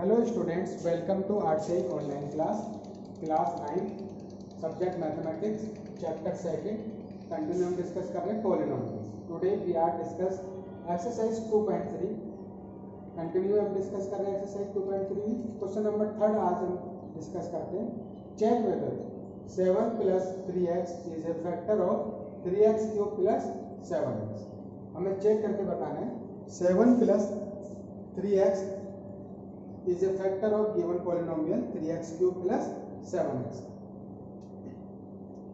Hello students, welcome to RCI online class 9, subject mathematics, chapter second. Continue हम discuss कर रहे हैं polynomials. Today we are discuss exercise 2.3। Continue हम discuss कर रहे हैं एक्सरसाइज 2.3। क्वेश्चन नंबर थर्ड आज हम डिस्कस करते हैं। Check whether 7 + 3x is a factor of 3x³ + 7x। हमें चेक करके बताना है 7 + 3x is a factor of given polynomial 3x³ + 7x।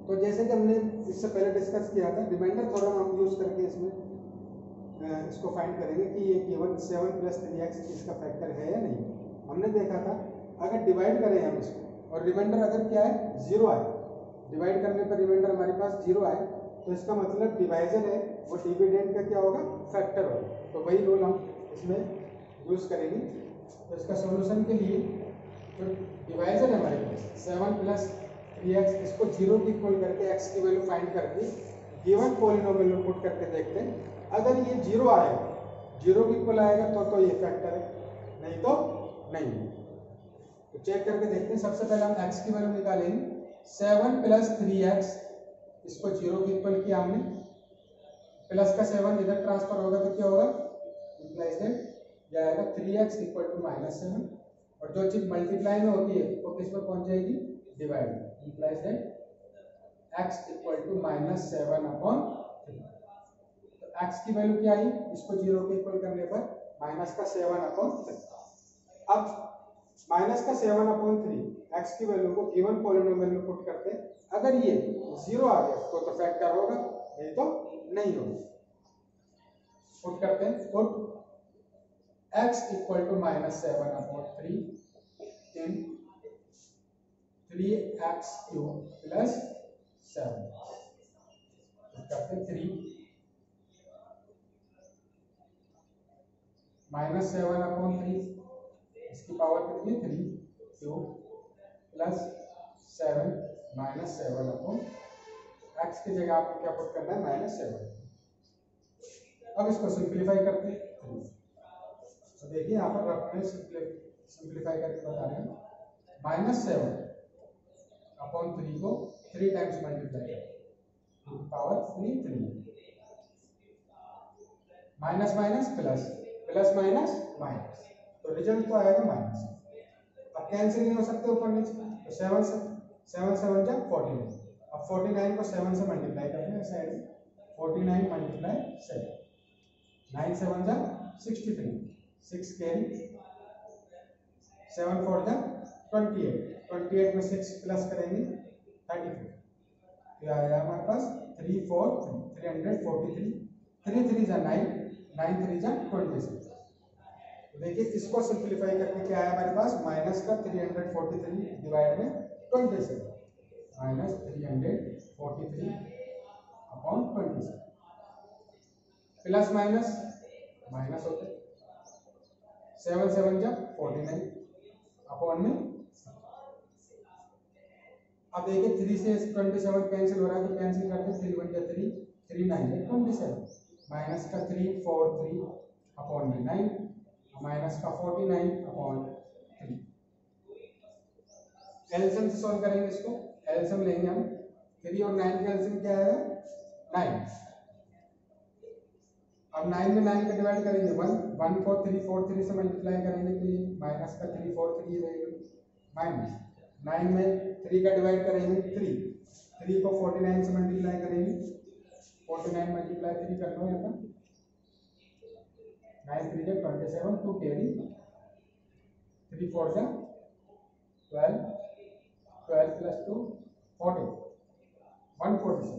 तो जैसे कि हमने इससे पहले डिस्कस किया था, रिमाइंडर थ्योरम हम यूज करके इसमें इसको फाइंड करेंगे कि ये गिवन 7 + 3x इसका फैक्टर है या नहीं। हमने देखा था अगर डिवाइड करें हम इसको और रिमाइंडर अगर क्या है 0 आए, डिवाइड करने पर रिमाइंडर हमारे पास 0 आए तो इसका मतलब डिवाइजर है वो डिविडेंड का क्या होगा, फैक्टर होगा। तो वही रूल हम इसमें यूज करेंगे। तो इसका सॉल्यूशन के लिए जो डिवाइजर है हमारे पास 7 + 3x, इसको 0 की इक्वल करके x की वैल्यू फाइंड करके गिवन पॉलिनोमियल में पुट करके देखते हैं। अगर ये 0 आएगा, 0 की इक्वल आएगा तो ये फैक्टर है, नहीं तो नहीं। तो चेक करके देखते हैं। सबसे पहले हम x की वैल्यू निकालेंगे। 7 + 3x, इसको 0 की इक्वल किया हमने, प्लस का 7 इधर ट्रांसफर होगा तो क्या होगा, इम्प्लाइज दैट जाएगा 3x = -7 और जो चीज मल्टीप्लाई में होती है वो किस पर पहुंच जाएगी, डिवाइड। Implies that x = -7/3। तो x की वैल्यू क्या आई, इसको 0 के इक्वल करने पर -7/3। अब -7/3 x की वैल्यू को गिवन पॉलिनोमियल में पुट करते हैं। अगर ये 0 आ गया तो फैक्टर होगा, नहीं तो नहीं होगा। पुट करते हैं। Put x = -7/3 in 3x³ + 7। करते 3 - 7/3 इसकी पावर कितनी है 3³ + 7 - 7/3। x की जगह आपको क्या पुट करना है, -7। अब इसको सिंप्लीफाई करते हैं। तो देखिए यहाँ पर अपने सिंप्लीफाई करके बता रहे हैं। -7/3 को 3 टाइम्स मल्टीप्लाई करें, पावर 3 -, प्लस, तो रिजल्ट तो आएगा माइनस। अब कैंसिल नहीं हो सकते ऊपर नीचे, तो 7 × 7 = 49। अब 49 को 7 से मल्टीप्लाई करते हैं साइड में, 49 × 7, 9 × 7 = 63, 6 × 7 = 28, 28 में 6 प्लस करेंगे 34, तो आया हमारे पास 343, 3 × 3 = 9, 9 × 3 = 26। देखिए इसको सिंप्लीफाई करके क्या आया हमारे पास, -343 ÷ 27, -343 / 27, प्लस माइनस होते 7 × 7 = 49 अपॉन में। अब देखिए 3 से 27 कैंसिल हो रहा है तो कैंसिल करते 3 × 3, 3 × 9 = 27, -343 अपॉन में 9, -49 अपॉन 3। एलसीएम से सॉल्व करेंगे इसको। एलसीएम लेंगे हम, 3 और 9 का एलसीएम क्या है, 9। अब 9 में 9 का डिवाइड करेंगे 1, 1 को 3, 4, 3 से मल्टीप्लाई करेंगे तो ये -343 रहेगा, माइनस। 9 में 3 का डिवाइड करेंगे 3 को 49 से मल्टीप्लाई करेंगे, 49 × 3 कर लो यहाँ पर, 9 × 3 = 27, 2 कैरी, 3 × 4 = 12, 12 + 2 40, 147।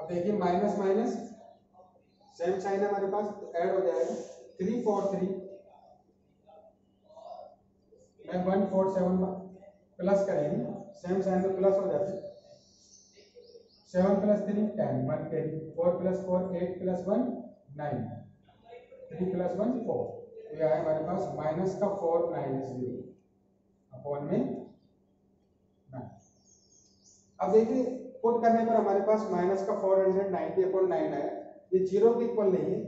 अब देखिए -, सेम साइन हमारे पास तो ऐड हो जाएगा, 343 × 147 प्लस करेंगे, सेम साइन में प्लस हो जाते, 7 + 3 = 10, 1 कैरी, 4 + 4 = 8, + 1 = 9, 3 + 1 = 4, तो यह है हमारे पास -490 अपॉन में 9। अब देखिए पुट करने पर हमारे पास -490 अपॉन 9 आया, ये 0 के इक्वल नहीं है,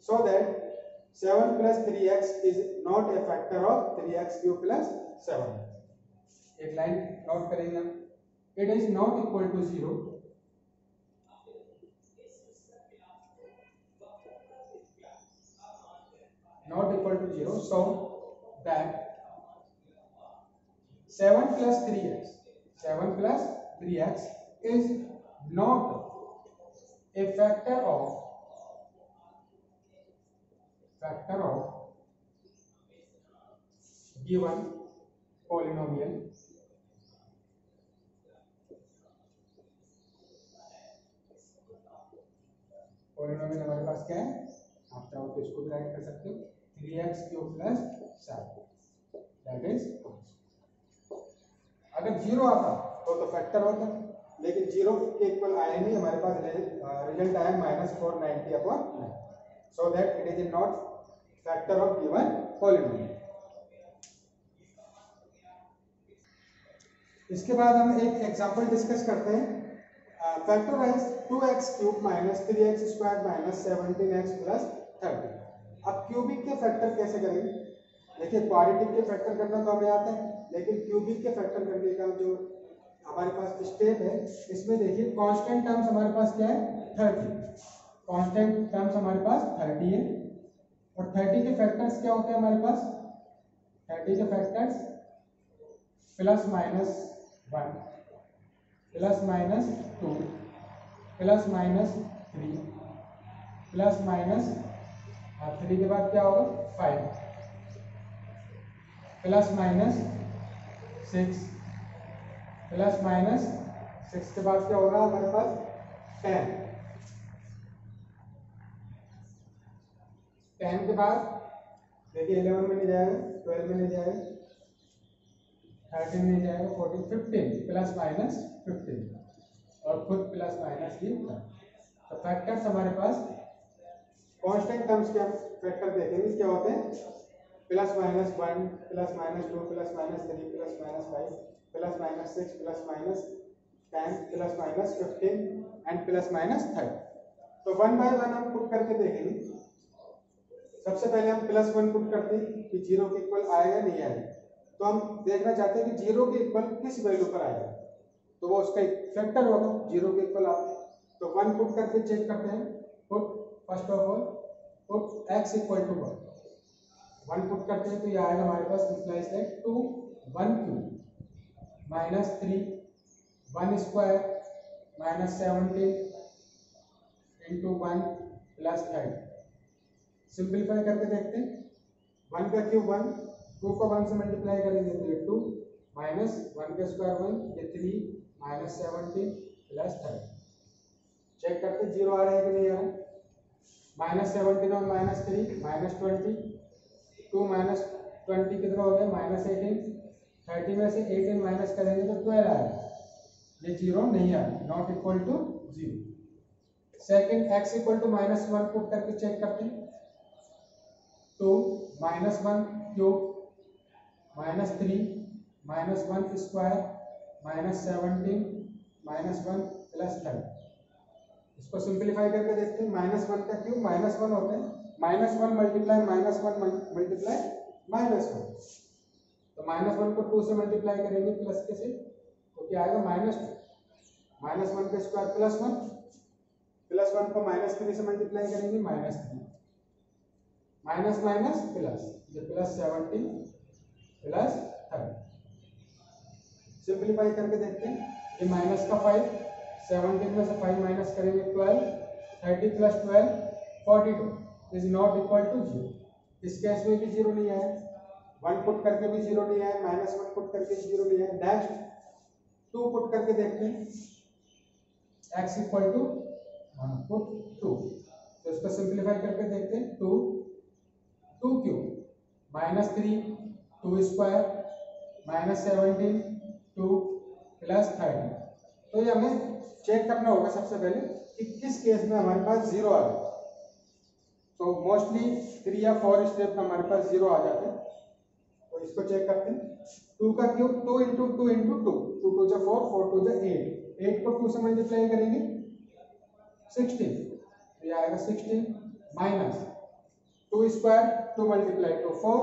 so that 7 plus 3x is not a factor of 3x cube plus 7. एक लाइन नोट करेंगे. It is not equal to 0. Not equal to 0. So that 7 plus 3x, 7 plus 3x is not a factor of 1 polynomial हमारे पास क्या है, आप चाहो तो इसको भी राइट कर सकते हो 3x³ + 7 दैट इज. अगर जीरो आता तो फैक्टर होता, लेकिन जीरो के इक्वल आया नहीं, हमारे पास रिजल्ट आया -490/9 so that it is not factor of given polynomial. इसके बाद हम एक एग्जांपल डिस्कस करते हैं. Factorise 2x³ - 3x² - 17x + 30. अब क्यूबिक के फैक्टर कैसे करेंगे? देखिए क्वाड्रेटिक के फैक्टर करना तो हमें आता है, लेकिन क्यूबिक के फैक्टर करने का जो हमारे पास स्टेप है, इसमें देखिए कांस्टेंट टर्म्स हमारे पास क्या है 30. कांस्टेंट टर्म्स हमारे पास 30 है और 30 के फैक्टर्स क्या होते हैं हमारे पास, 30 के फैक्टर्स +-1 +-2 +-3 +-3 के बाद क्या होगा 5 +-6 +-6 के बाद क्या होगा हमारे पास 10 के बाद देखिए 11 में नहीं जाएगा, 12 में नहीं जाएगा, 13 में जाएगा, 14, 15 +-15 और खुद +- भी होगा. तो फैक्टर्स हमारे पास कांस्टेंट टर्म्स के फैक्टर देखेंगे क्या होते हैं, +-1 +-2 +-3 +-5 +-6 +-10 +-15 एंड +-30. तो 1/1 हम पुट करके देखेंगे. सबसे पहले हम +1 पुट करते हैं कि 0 के इक्वल आएगा नहीं आएगा, तो हम देखना चाहते हैं कि 0 के इक्वल किस वैल्यू पर आएगा, तो वो उसका एक फैक्टर होगा 0 के इक्वल आएगा. तो 1 पुट करके चेक करते हैं. Put first of all put x = 1. 1 put करते हैं तो ये आएगा हमारे पास इम्प्लाइज है 2 1³ - 3 1² - 17 × 1 + 30. सिंप्लीफाई करके देखते हैं 1³ 1 2 को 1 से मल्टीप्लाई करेंगे तो 2 - 1² 1 ये 3 - 17 + 30. चेक करते 0 आ रहा है कि नहीं आ रहा. -17 और -3 - 20 2 - 20 कितना हो गया -18 30 में से 18 माइनस करेंगे तो 12 आएगा. ये 0 नहीं आ रहा, ≠ 0. सेकंड x = -1 पुट करके चेक करते हैं तो -1³ - 3 - 1² - 17 - 1 + 30. इसको सिंपलीफाई करके देखते हैं -1³ -1 होता है -1 × -1 × -1 × -1 तो -1 को 2 से मल्टीप्लाई करेंगे प्लस के से तो क्या आएगा -2 -1² +1 +1 को -3 से मल्टीप्लाई करेंगे -3 -+ ये +17 + 30. सिंपलीफाई करके देखते हैं ये माइनस का 5 17 में से 5 माइनस करेंगे 12 30 + 12 42 इज नॉट इक्वल टू 0. इस केस में भी 0 नहीं आया, 1 पुट करके भी 0 नहीं आया, -1 पुट करके 0 नहीं आया. नेक्स्ट 2 पुट करके देखते हैं x = 1 पुट 2. तो इसको सिंपलीफाई करके देखते हैं 2 - 3 - 2² - 17 2 + 30. तो ये हमें चेक करना होगा सबसे पहले कि किस केस में हमारे पास 0 आ गया. तो मोस्टली 3 या 4 स्टेप में हमारे पास 0 आ जाते हैं. तो इसको चेक करते हैं 2³ 2 × 2 × 2 2 × 4 4 × 8 8 को 2 से मल्टीप्लाई करेंगे 16 तो ये आएगा 16 - two square two multiply two four,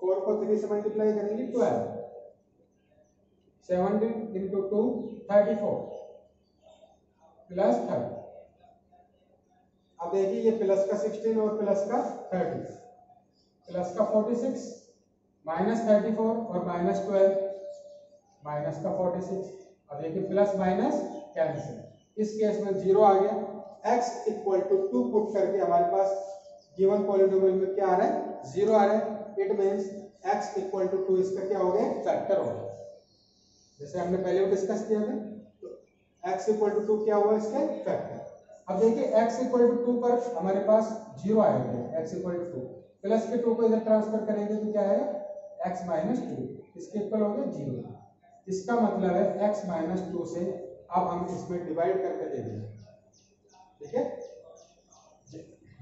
four को थ्री से मल्टीप्लाई करेंगे 12, 17 इंटू 2 34 प्लस 30। अब देखिए ये प्लस का 16 और प्लस का 30, प्लस का 46 माइनस 34 और माइनस 12 माइनस का 46। अब देखिए प्लस माइनस कैंसिल, इस केस में जीरो आ गया। x इक्वल टू 2 पुट करके हमारे पास गिवन पॉलिनोमियल में क्या आ रहा है, जीरो आ रहा है। It means x equal to 2 इसका क्या हो गया, फैक्टर हो गया, जैसे हमने पहले भी डिस्कस किया था। तो x इक्वल टू 2 क्या हुआ, इसका फैक्टर। अब देखिए x इक्वल टू 2 पर हमारे पास जीरो आएगा, x इक्वल टू 2 प्लस के 2 को इधर ट्रांसफर करेंगे तो क्या आएगा, x माइनस 2 इसके इक्वल हो गया जीरो। इसका मतलब है x माइनस 2 से अब हम इसमें डिवाइड करके देंगे, ठीक है।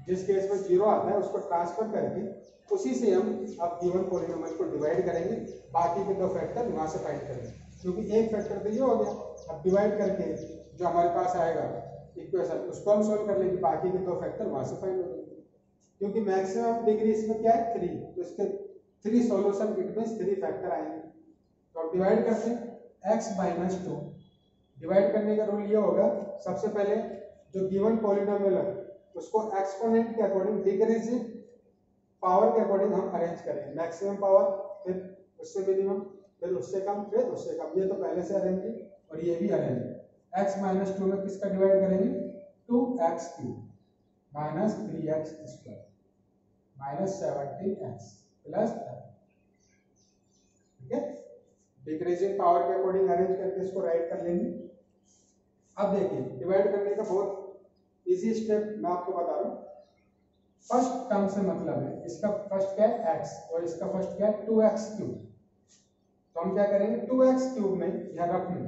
जिस केस में जीरो आता है उसको ट्रांसफर करके उसी से हम अब गिवन पॉलीनोमियल को डिवाइड करेंगे, बाकी के 2 फैक्टर वहाँ से फाइंड करेंगे, क्योंकि एक फैक्टर तो ये हो गया। अब डिवाइड करके जो हमारे पास आएगा इक्वेशन उसको हम सोल्व कर लेंगे, बाकी के 2 फैक्टर वहाँ से फाइंड हो जाएंगे, क्योंकि मैक्सिमम डिग्री इसमें क्या है 3, तो इसके 3 सोल्यूशन इट मीन 3 फैक्टर आएंगे। तो अब डिवाइड करते हैं x माइनस 2। डिवाइड करने का रूल ये होगा, सबसे पहले जो गिवन पॉलिनोमियल है उसको एक्सपोनेंट के अकॉर्डिंग डिक्रीजिंग पावर के अकॉर्डिंग हम अरेंज करेंगे, मैक्सिमम पावर फिर उससे मिनिमम फिर उससे कम फिर उससे कम, ये तो पहले से अरेंज है और ये भी अरेंज है। x माइनस 2 में किसका डिवाइड करेंगे, 2x³ minus 3x² minus 17x plus 30, ठीक है। डिक्रीजिंग पावर के अकॉर्डिंग अरेंज करके इसको राइट कर लेंगे। अब देखिए डिवाइड करने का बहुत इजी स्टेप मैं आपको बता रहा हूँ। फर्स्ट टर्म से मतलब है, इसका फर्स्ट क्या है x और इसका फर्स्ट क्या है 2x³, तो हम क्या करेंगे 2x³ में या रफ में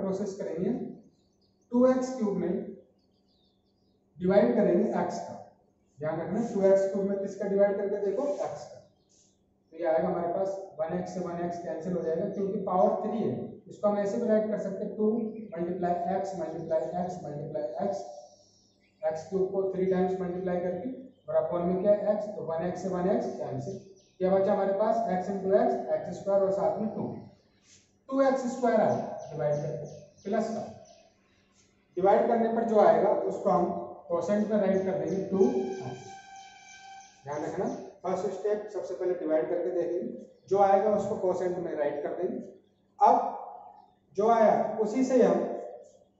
प्रोसेस करेंगे, 2x³ में डिवाइड करेंगे x का, ध्यान रखना 2x³ में किसका डिवाइड करके देखो x का, तो ये आएगा हमारे पास 1x से 1x कैंसिल हो जाएगा, क्योंकि पावर 3 है। इसको हम ऐसे भी राइट कर सकते हैं 2 मल्टीप्लाई एक्स x³ को 3 टाइम्स मल्टीप्लाई करके और अपॉन में क्या है x, तो 1x से 1x कैंसिल, क्या बचा हमारे पास x² और साथ में 2x² आया, डिवाइड करते प्लस का डिवाइड करने पर जो आएगा उसको हम परसेंट में राइट कर देंगे 2x। ध्यान रखना फर्स्ट स्टेप सबसे पहले डिवाइड करके देखेंगे, जो आएगा उसको परसेंट में राइट कर देंगे। अब जो आया उसी से हम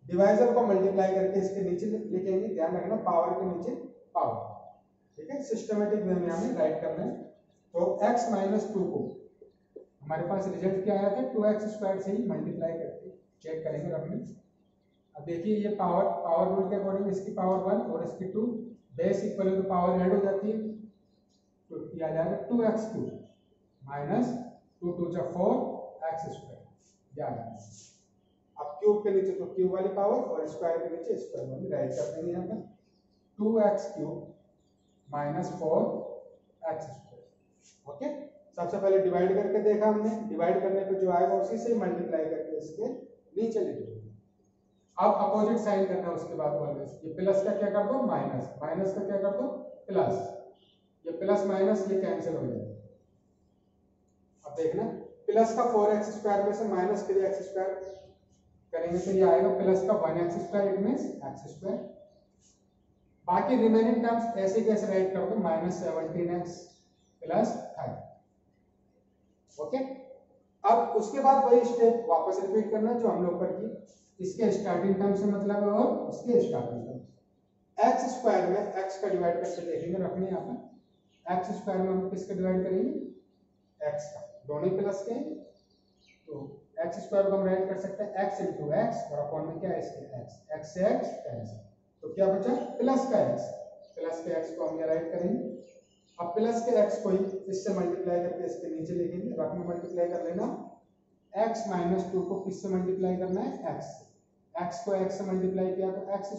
डिवाइजर को मल्टीप्लाई करके इसके नीचे लिखेंगे, ध्यान रखना पावर के नीचे पावर, ठीक है, सिस्टमेटिक वे में हमें राइट करना है। तो x माइनस 2 को हमारे पास रिजल्ट क्या आया था, 2x² से ही मल्टीप्लाई करके चेक करेंगे अपने। अब देखिए ये पावर रूल के अकॉर्डिंग इसकी पावर 1 और इसकी 2 base equal to power add हो जाती है, तो किया जाएगा 2x³ माइनस 2×4x², याद रखना। अब क्यूब के नीचे तो क्यूब वाली पावर और स्क्वायर के नीचे स्क्वायर वाली राइट कर देंगे यहाँ पर, 2x³ माइनस 4x², ओके। सबसे पहले डिवाइड करके देखा हमने, डिवाइड करने पे जो आएगा उसी से मल्टीप्लाई करके इसके नीचे लिख देंगे। अब अपोजिट साइन करना उसके बाद वाले, ये प्लस का क्या कर दो माइनस, माइनस का क्या कर दो प्लस, ये प्लस माइनस ये कैंसिल हो जाएगा। अब देखना प्लस का 4x² में से माइनस 3x² करेंगे तो ये आएगा प्लस का 1x² इट मींस x²। बाकी रिमेनिंग टर्म्स ऐसे कैसे राइट कर दो माइनस 17x प्लस 30, ओके। अब उसके बाद वही स्टेप वापस रिपीट करना जो हम लोग पर की, इसके स्टार्टिंग टर्म से मतलब है और उसके स्टार्टिंग टर्म। x² में x का डिवाइड करके देखेंगे, रखने यहाँ पर x² में हम किसका डिवाइड करेंगे x का, दोनों प्लस के, तो x² को हम राइट कर सकते हैं x इंटू x और अपॉन में क्या है इसके x, x से x कैंसिल, तो क्या बचा प्लस का x, प्लस के x को हम ये राइट करेंगे। अब प्लस के x को ही इससे मल्टीप्लाई करके इसके नीचे लिखेंगे, रफ में मल्टीप्लाई कर लेना। x माइनस 2 को किससे मल्टीप्लाई करना है x, x को x से मल्टीप्लाई किया तो x²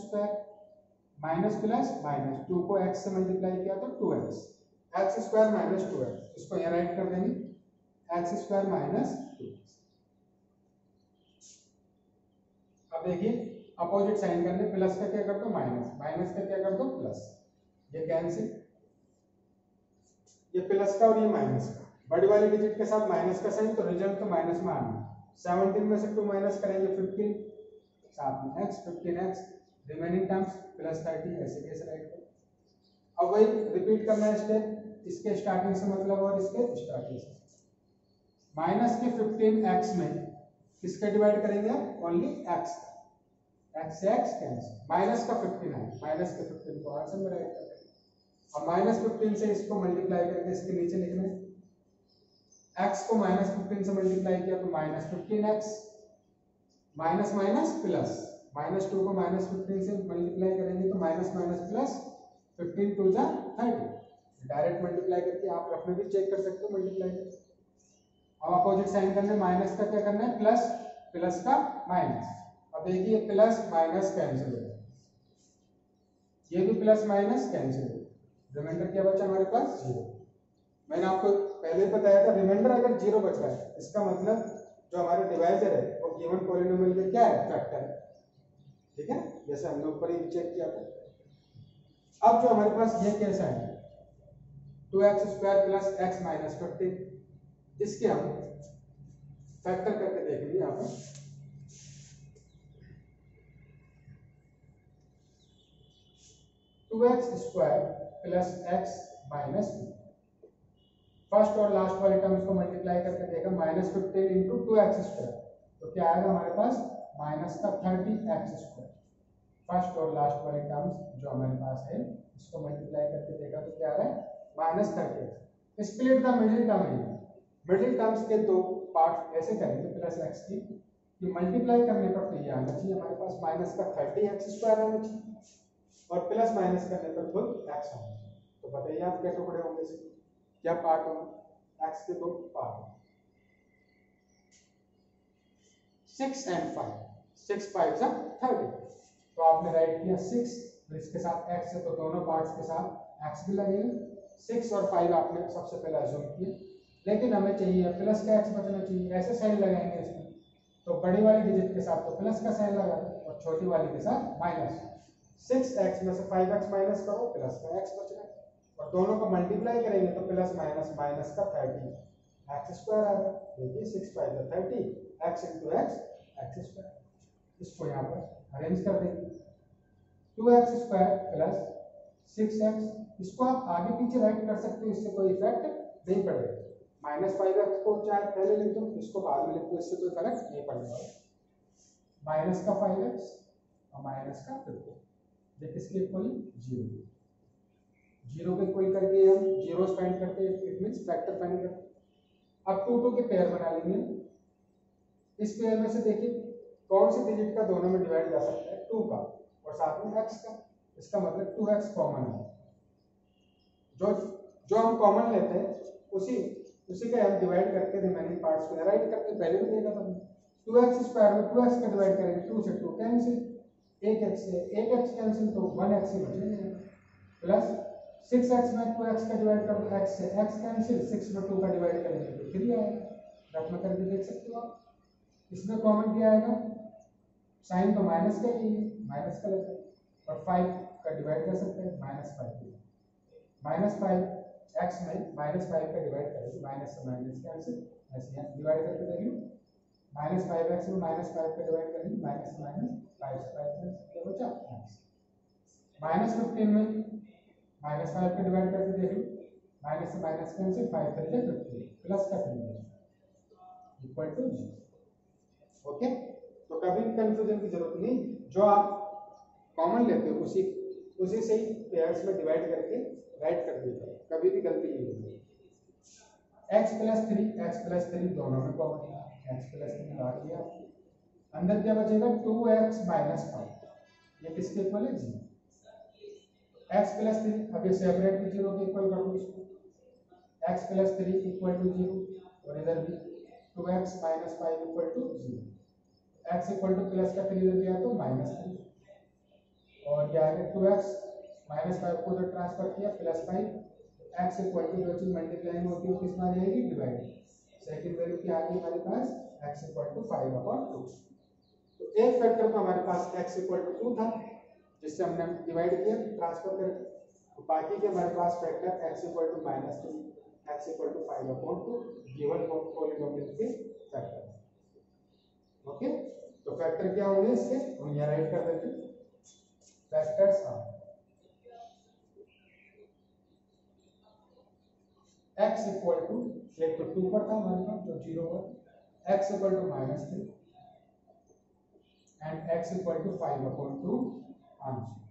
माइनस प्लस माइनस 2 को x से मल्टीप्लाई किया तो 2x, x² माइनस 2x, इसको यहाँ राइट कर देंगे x² माइनस 2x। अब देखिए अपोजिट साइन करने, प्लस का क्या कर दो माइनस, माइनस का क्या कर दो प्लस, ये कैंसिल, ये प्लस का और ये माइनस का, बड़ी वाली डिजिट के साथ माइनस का साइन, तो रिजल्ट तो माइनस में आना। 17 में से 2 माइनस करेंगे 15, साथ में x 15x, remaining terms plus 30, ऐसे केस राइट को। अब वही रिपीट करना है स्टेप, इसके स्टार्टिंग से मतलब और इसके स्टार्टिंग से। माइनस के 15x में किसका डिवाइड करेंगे आप? ओनली x का, x से x कैंसिल, माइनस का 15 है, माइनस के 15 को आंसर में राइट करेंगे। अब माइनस 15 से इसको मल्टीप्लाई करके इसके नीचे लिखना है, x को माइनस 15 से मल्टीप्लाई किया तो minus 15x, minus minus plus, minus 2 को माइनस 15 से मल्टीप्लाई करेंगे तो माइनस माइनस प्लस, 15 टू जा 30, डायरेक्ट मल्टीप्लाई करके आप रफ में भी चेक कर सकते हो मल्टीप्लाई करके। अब अपोजिट साइन करना है, माइनस का क्या करना है प्लस, प्लस का माइनस। अब देखिए प्लस माइनस कैंसिल हो गया, ये भी प्लस माइनस कैंसिल हो गया, रिमाइंडर क्या बचा हमारे पास? जीरो। मैंने आपको पहले बताया था रिमाइंडर अगर जीरो बच रहा है इसका मतलब जो हमारा डिवाइजर है वो गिवन पॉलिनोमियल के क्या है? फैक्टर है, ठीक है, जैसे हमने ऊपर ही चेक किया था। अब जो हमारे पास ये कैसा है 2x² प्लस x माइनस 15, इसके हम फैक्टर करके देखेंगे। यहाँ पर two x square plus x minus, first और लास्ट वाले टर्म्स को मल्टीप्लाई करके देखा, माइनस 15 इंटू 2x², तो क्या आएगा हमारे पास? माइनस का 30x²। फर्स्ट और लास्ट वाले टर्म्स जो हमारे पास है इसको मल्टीप्लाई करके देखा तो क्या आ रहा है? Minus 30। Split the middle term है, मिडिल टर्म्स के दो पार्ट ऐसे करेंगे प्लस एक्स की, कि मल्टीप्लाई करने पर तो ये आना चाहिए हमारे पास माइनस का 30x² आना चाहिए, और प्लस माइनस करने पर खुद एक्स आना चाहिए। तो बताइए आप क्या टुकड़े होंगे इसके, क्या पार्ट होगा? एक्स के दो पार्ट, 6 और 5, 6 5 30, तो आपने राइट किया 6, और इसके साथ एक्स है तो दोनों पार्ट्स के साथ एक्स भी लगेगा। 6 और 5 आपने सबसे पहले अज्यूम किया, लेकिन हमें चाहिए प्लस का एक्स बचना चाहिए, ऐसे साइन लगाएंगे इसमें, तो बड़ी वाली डिजिट के साथ तो प्लस का साइन लगा और छोटी वाली के साथ माइनस। 6x में से 5x माइनस करो, प्लस का एक्स बचना, और दोनों को मल्टीप्लाई करेंगे तो प्लस माइनस माइनस का 30x² आएगा। देखिए 6 5 30, x into x, x square, इसको यहाँ पर अरेंज कर देंगे। 2x² प्लस 6x, इसको आप आगे पीछे राइट कर सकते हो, इससे कोई इफेक्ट नहीं पड़ेगा। माइनस 5x को चाहे पहले लिख दो, इसको बाद में लिख दो, इससे कोई फर्क नहीं पड़ेगा। माइनस का 5x और माइनस का 15, ये किसके इक्वल? जीरो। जीरो पे कोई करके हम जीरोस फाइंड करते हैं, इट मींस फैक्टर फाइंड करते। अब 2 2 के पेयर बना लेंगे, इस पेयर में से देखिए कौन सी डिजिट का दोनों में डिवाइड जा सकता है? 2 का और साथ में x का, इसका मतलब 2x कॉमन है, जो हम कॉमन लेते हैं उसी का हम डिवाइड करके रिमेनिंग पार्ट्स को राइट करते हैं। पहले भी देखा था हमने 2x² में 2x का डिवाइड करेंगे, 2 से 2 कैंसिल, 1x से 1x कैंसिल, तो 1x ही बचेगा। प्लस 6x में 2x का डिवाइड करो, x से x कैंसिल, 6 में 2 का डिवाइड करेंगे तो 3 आएगा, रफ में करके देख सकते हो आप। इसमें कॉमन क्या आएगा? साइन तो माइनस का ही है, माइनस का लगता है, और 5 का डिवाइड कर सकते हैं -5, -5 x में -5 का डिवाइड करेंगे, माइनस से माइनस कैंसिल, ऐसे यहाँ डिवाइड करके देखें -5x में -5 का डिवाइड करेंगे, -5 से 5 कैंसिल, बचा x। -15 में -5 का डिवाइड करके देख लो, माइनस से माइनस कैंसिल, 5 3 15, प्लस का 3 इक्वल टू 0। ओके, तो कभी कंफ्यूजन की जरूरत नहीं, जो आप कॉमन लेते हो उसी से ही पेयर्स में डिवाइड करके राइट कर देते हो, कभी भी गलती नहीं होगी। x प्लस 3 दोनों में कॉमन है, x प्लस 3 आ गया। अंदर क्या बचेगा? 2x माइनस 5, ये किसके इक्वल है? 0। x प्लस 3, अब ये सेपरेट भी 0 के इक्वल कर दो इसको, x प्लस 3 इक्वल टू 0, और इधर भी 2x minus 5 equal to 0। x equal to plus का 3 इधर दिया तो -3, और क्या आएगा? 2x माइनस 5 को उधर ट्रांसफर किया, प्लस 5, x इक्वल टू जो चीज मल्टीप्लाइंग होती है किस में आ जाएगी? डिवाइड। सेकेंड वैल्यू क्या आ गई हमारे पास? x equal to 5/2। तो एक फैक्टर तो हमारे पास x इक्वल टू 2 था, जिससे हमने डिवाइड किया ट्रांसफर करके, तो बाकी के हमारे पास फैक्टर x इक्वल टू -3, x equal to 5 upon 2 given polynomial के फैक्टर। ओके, तो फैक्टर क्या होंगे इसके, हम यहाँ राइट कर देते हैं factors of x equal to, एक तो 2 पर था हमारे पास तो 0 पर, x equal to -3 and x equal to 5 upon 2 answer.